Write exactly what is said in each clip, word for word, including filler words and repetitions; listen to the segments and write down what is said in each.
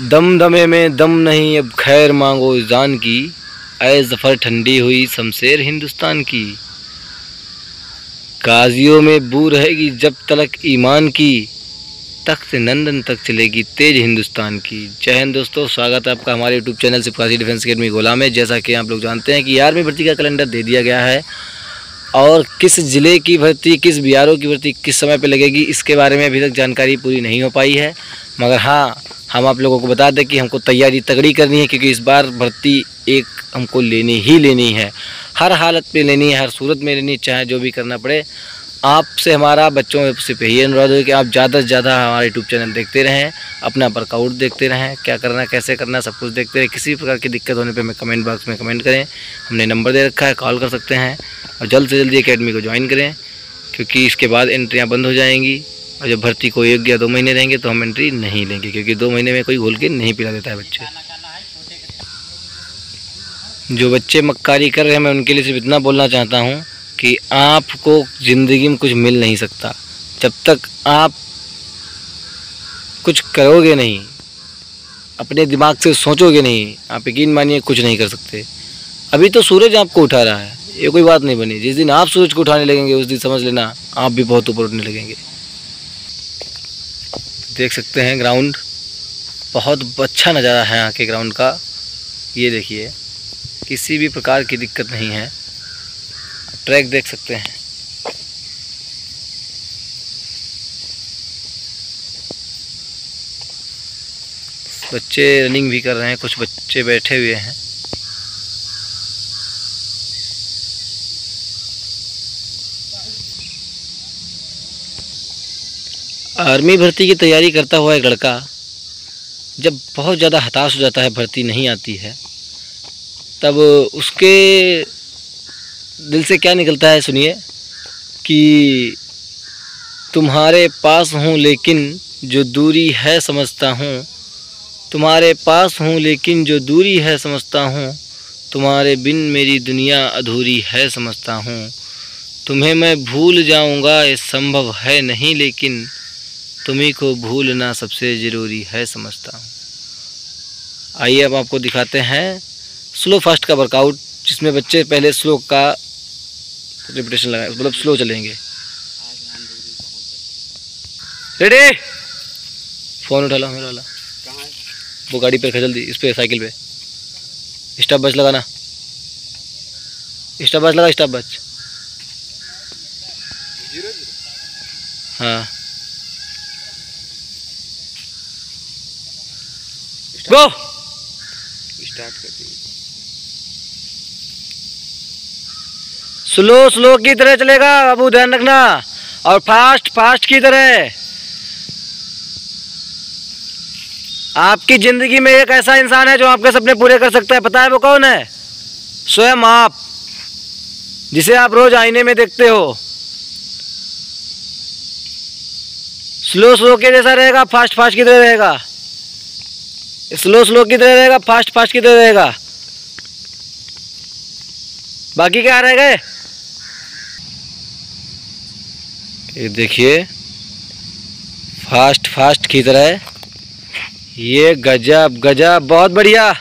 दमदमे में दम नहीं अब खैर मांगो जान की, ऐ ज़फ़र ठंडी हुई शमशेर हिंदुस्तान की। काजियों में बू रहेगी जब तलक ईमान की, तख्त नंदन तक चलेगी तेज हिंदुस्तान की। जय हिंद दोस्तों, स्वागत है आपका हमारे YouTube channel Shiv Kashi defence academy Gola में। जैसा कि आप लोग जानते हैं कि आर्मी भर्ती का कैलेंडर दे दिया गया है और किस ज़िले की भर्ती, किस बी आर ओ की भर्ती किस समय पर लगेगी इसके बारे में अभी तक जानकारी पूरी नहीं हो पाई है। मगर हाँ, हम आप लोगों को बता दें कि हमको तैयारी तगड़ी करनी है क्योंकि इस बार भर्ती एक हमको लेनी ही लेनी है, हर हालत में लेनी है, हर सूरत में लेनी, चाहे जो भी करना पड़े। आपसे हमारा बच्चों से यही अनुरोध है कि आप ज़्यादा से ज़्यादा हमारे यूट्यूब चैनल देखते रहें, अपना वर्कआउट देखते रहें, क्या करना कैसे करना सब कुछ देखते रहें। किसी भी प्रकार की दिक्कत होने पर हमें कमेंट बॉक्स में कमेंट करें, हमने नंबर दे रखा है, कॉल कर सकते हैं। और जल्द से जल्दी अकेडमी को ज्वाइन करें क्योंकि इसके बाद एंट्रियाँ बंद हो जाएंगी और जब भर्ती को एक या दो महीने रहेंगे तो हम एंट्री नहीं लेंगे क्योंकि दो महीने में कोई घोल के नहीं पिला देता है बच्चे। जो बच्चे मक्कारी कर रहे हैं, मैं उनके लिए सिर्फ इतना बोलना चाहता हूं कि आपको ज़िंदगी में कुछ मिल नहीं सकता जब तक आप कुछ करोगे नहीं, अपने दिमाग से सोचोगे नहीं। आप यकीन मानिए कुछ नहीं कर सकते। अभी तो सूरज आपको उठा रहा है, ये कोई बात नहीं बनी, जिस दिन आप सूरज को उठाने लगेंगे उस दिन समझ लेना आप भी बहुत ऊपर उठने लगेंगे। देख सकते हैं ग्राउंड, बहुत अच्छा नज़ारा है यहाँ के ग्राउंड का। ये देखिए, किसी भी प्रकार की दिक्कत नहीं है। ट्रैक देख सकते हैं, बच्चे रनिंग भी कर रहे हैं, कुछ बच्चे बैठे हुए हैं। आर्मी भर्ती की तैयारी करता हुआ एक लड़का जब बहुत ज़्यादा हताश हो जाता है, भर्ती नहीं आती है, तब उसके दिल से क्या निकलता है सुनिए कि तुम्हारे पास हूँ लेकिन जो दूरी है समझता हूँ, तुम्हारे पास हूँ लेकिन जो दूरी है समझता हूँ, तुम्हारे बिन मेरी दुनिया अधूरी है समझता हूँ, तुम्हें मैं भूल जाऊँगा ये संभव है नहीं, लेकिन तुम्हीं को भूलना सबसे ज़रूरी है समझता हूँ। आइए अब आपको दिखाते हैं स्लो फास्ट का वर्कआउट, जिसमें बच्चे पहले स्लो का रिपीटेशन लगाए, मतलब स्लो चलेंगे। रेडी, फ़ोन उठा लो मेरा वाला, वो गाड़ी पर खजल दी, इस पर साइकिल पे। स्टॉप वॉच लगाना, स्टॉप वॉच लगा, स्टॉप वॉच। हाँ गो स्टार्ट करते हैं। स्लो स्लो की तरह चलेगा बाबू, ध्यान रखना, और फास्ट फास्ट की तरह। आपकी जिंदगी में एक ऐसा इंसान है जो आपके सपने पूरे कर सकता है, पता है वो कौन है? स्वयं आप, जिसे आप रोज आईने में देखते हो। स्लो स्लो के जैसा रहेगा, फास्ट फास्ट की तरह रहेगा, स्लो स्लो की तरह रहेगा, फास्ट फास्ट की तरह रहेगा। बाकी क्या रह गए? ये देखिए, फास्ट फास्ट की तरह। ये गजब गजब, बहुत बढ़िया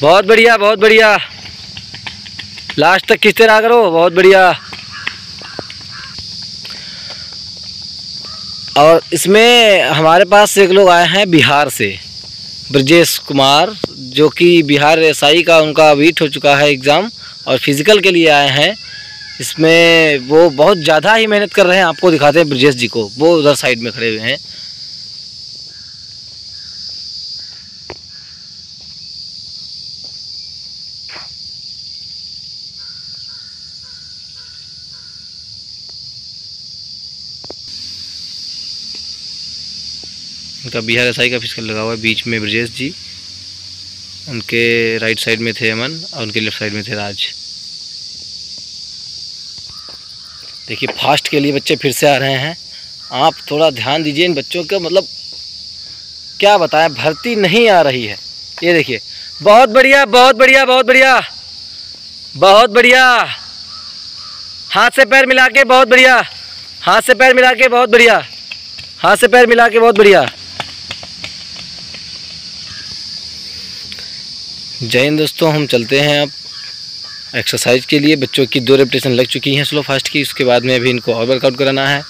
बहुत बढ़िया बहुत बढ़िया, लास्ट तक खींचते रहा करो, बहुत बढ़िया। और इसमें हमारे पास एक लोग आए हैं बिहार से, ब्रजेश कुमार, जो कि बिहार एस आई का उनका वीट हो चुका है एग्ज़ाम और फिज़िकल के लिए आए हैं। इसमें वो बहुत ज़्यादा ही मेहनत कर रहे हैं, आपको दिखाते हैं ब्रजेश जी को, वो उधर साइड में खड़े हुए हैं। उनका बिहार एस आई का फिजिकल लगा हुआ है, बीच में ब्रजेश जी, उनके राइट साइड में थे अमन और उनके लेफ्ट साइड में थे राज। देखिए, फास्ट के लिए बच्चे फिर से आ रहे हैं, आप थोड़ा ध्यान दीजिए इन बच्चों का, मतलब क्या बताएं, भर्ती नहीं आ रही है। ये देखिए, बहुत बढ़िया बहुत बढ़िया बहुत बढ़िया बहुत बढ़िया, हाथ से पैर मिला के बहुत बढ़िया, हाथ से पैर मिला के बहुत बढ़िया, हाथ से पैर मिला के बहुत बढ़िया। जय हिंद दोस्तों, हम चलते हैं अब एक्सरसाइज के लिए। बच्चों की दो रेपिटेशन लग चुकी हैं स्लो फास्ट की, उसके बाद में अभी इनको और वर्कआउट कराना है।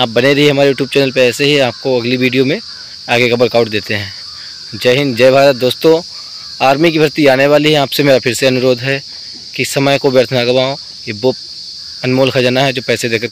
आप बने रहिए हमारे यूट्यूब चैनल पर, ऐसे ही आपको अगली वीडियो में आगे का वर्कआउट देते हैं। जय हिंद जय भारत दोस्तों, आर्मी की भर्ती आने वाली है, आपसे मेरा फिर से अनुरोध है कि समय को व्यर्थ ना गवाओ। ये वो अनमोल खजाना है जो पैसे देकर